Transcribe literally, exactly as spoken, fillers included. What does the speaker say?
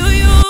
to you.